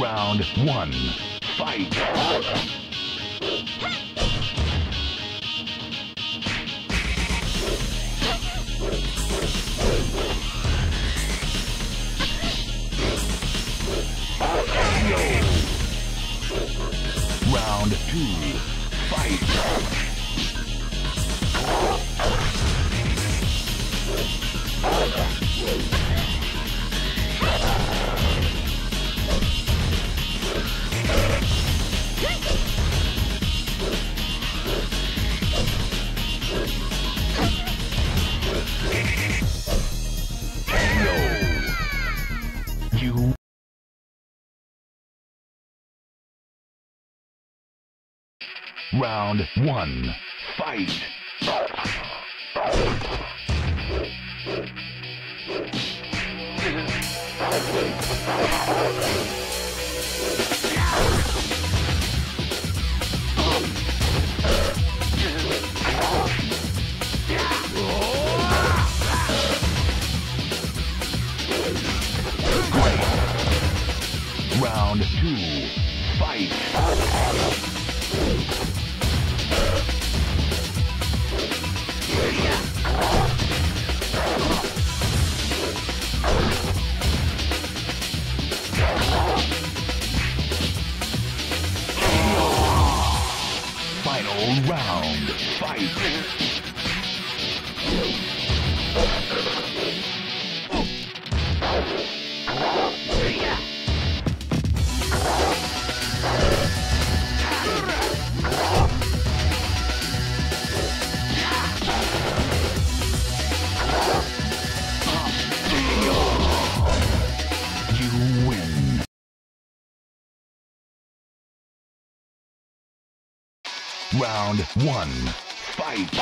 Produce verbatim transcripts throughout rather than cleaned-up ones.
Round one, fight! No. Round two, fight! Round one, fight! Round two, fight! Final round, fight! Round one, fight!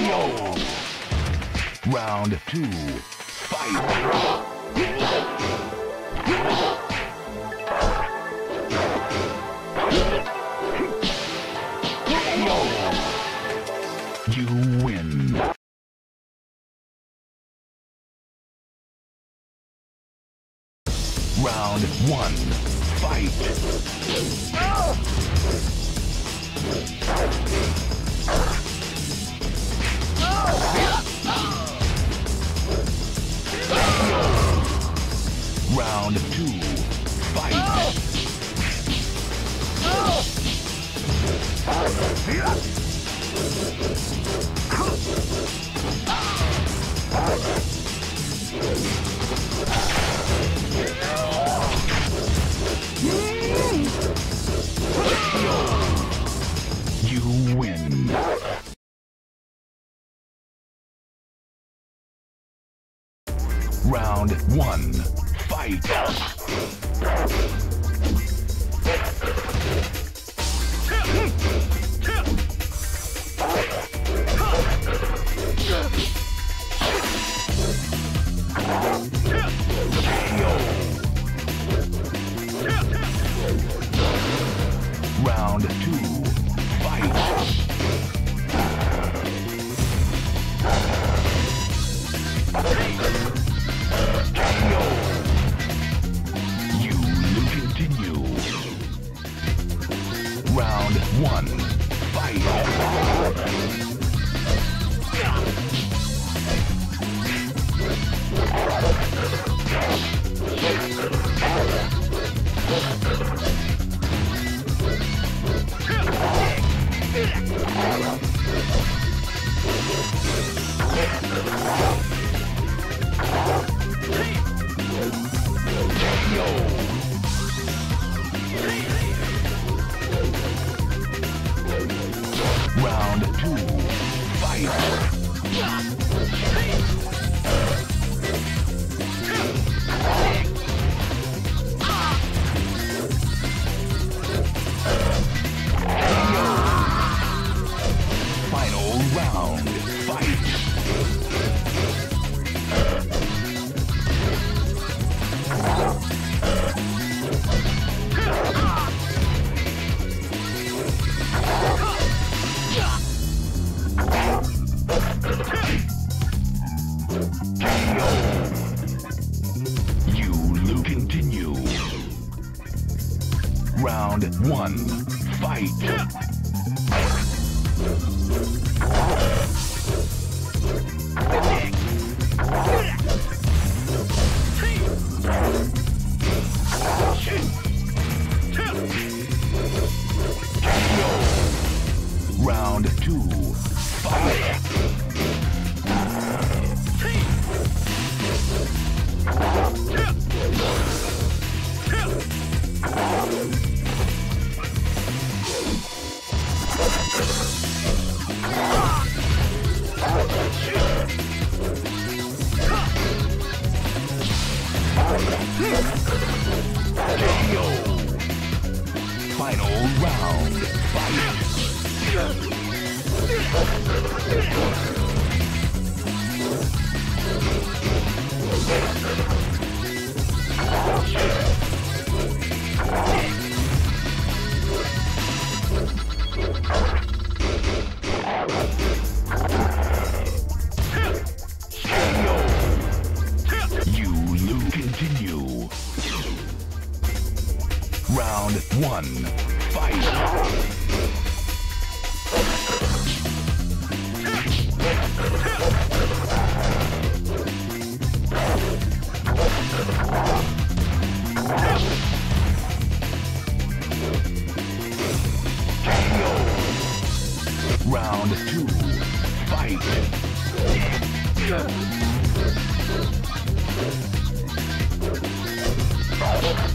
No. Round two, fight! You win! Round one, fight! Round two, fight! Round, fight! You win! Round one. Fight! No. Round two, fight! You win. Round one, fight. Round two, fight. Let's go. one, fight. Round two, fight. Round one, fight! Round two, fight! Final round, fight! Round one, fight! Round two, fight! K O. Final round, fight! K O. You lose. Continue. Round one, fight! K O. Round two, fight! Round one, fight! K O.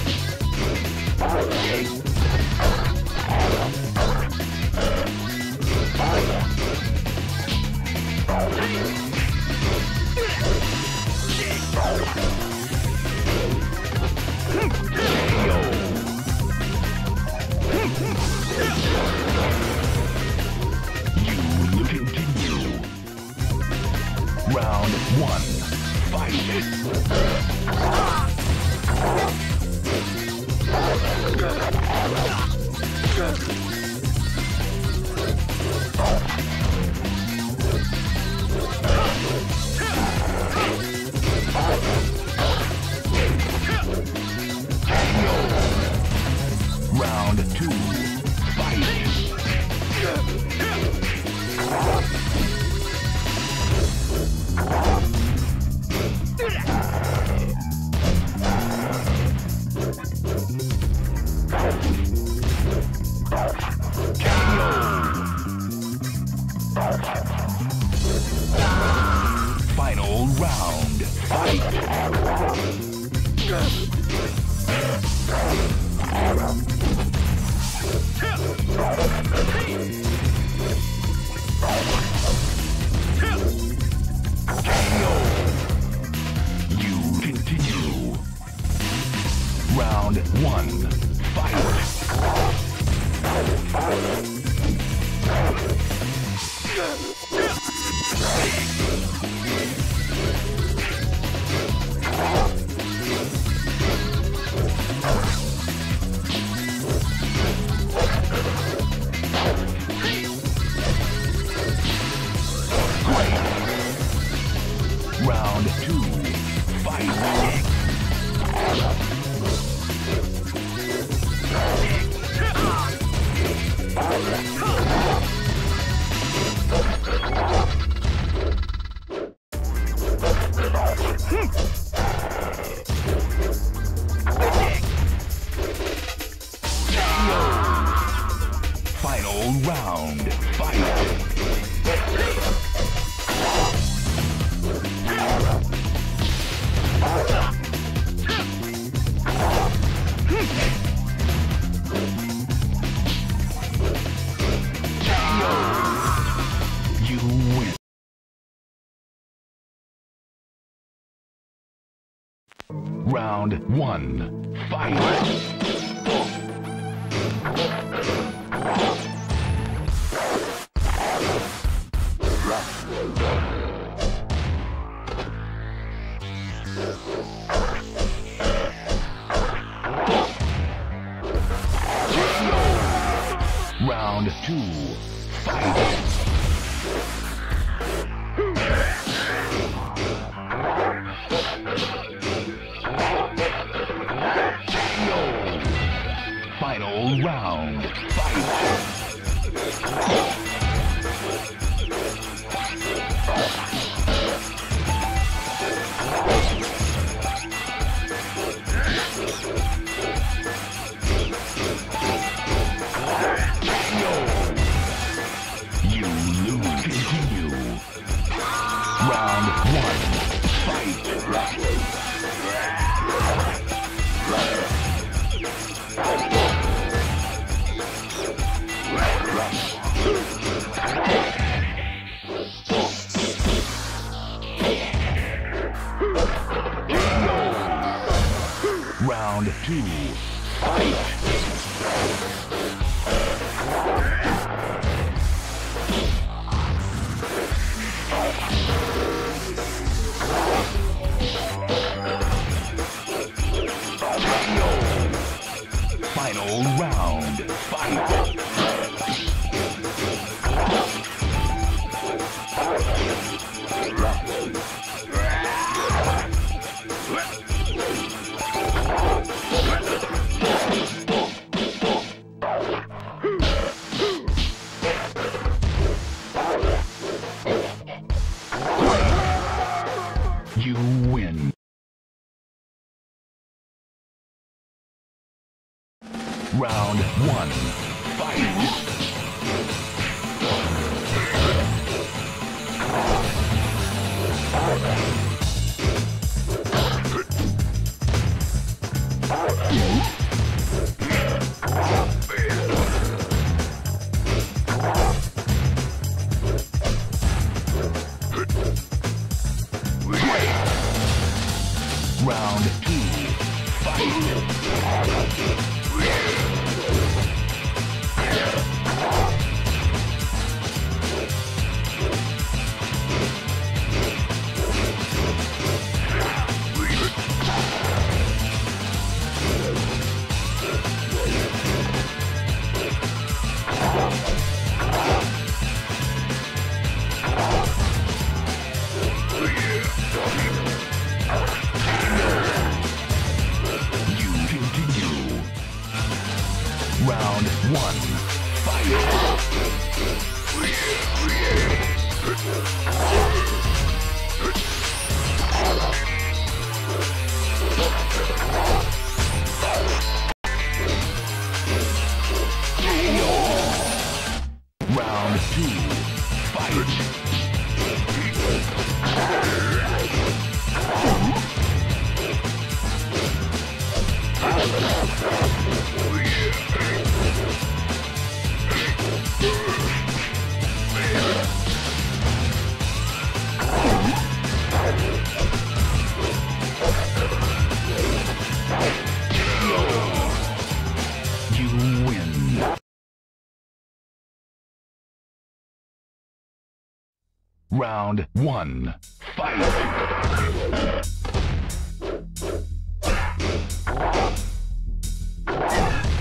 two, fight! Final round, fight! one. Great. Round two. Fight. Final round, fight. Round one, fight! Round two, fight! Final round, fight! Round two, fight! Final round, fight! You win. Round one, fight! Round two, round one, fight! Round two, fight! Round one, fight! Round one, fight!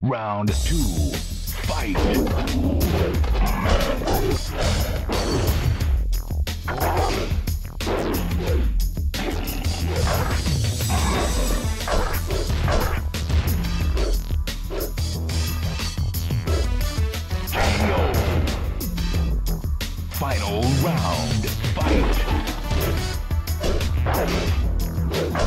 Round two, fight! Final round, fight! Round one, fight! Round one, fight!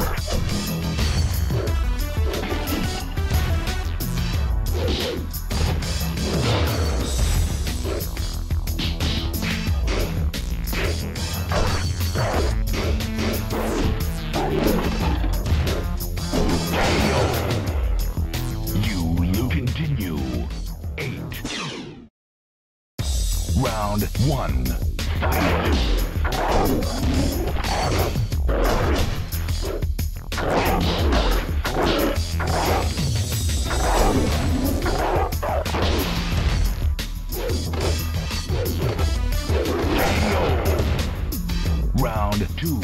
Round two,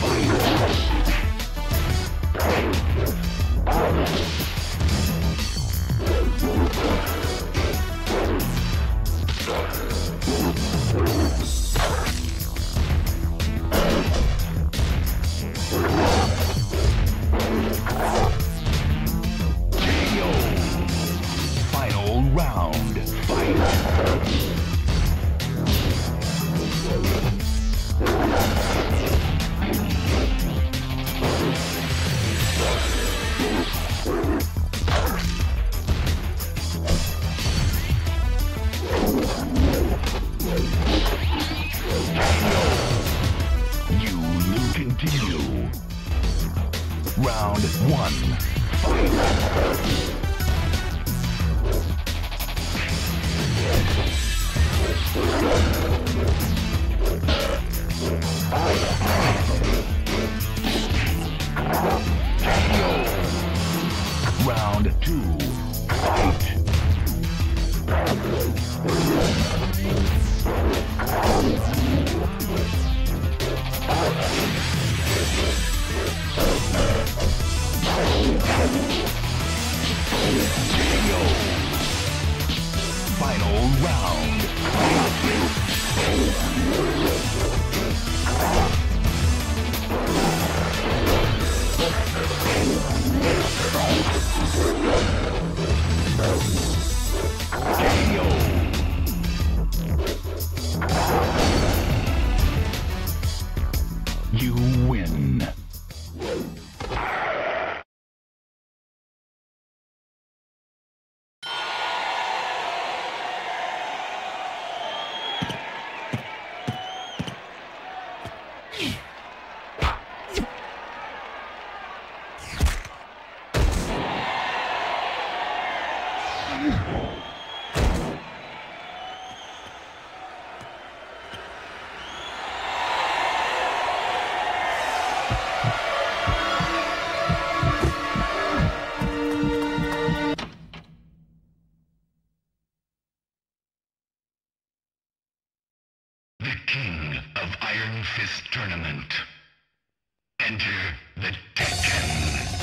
fight! Final round. You win. the king of Iron Fist Tournament. Enter the Tekken.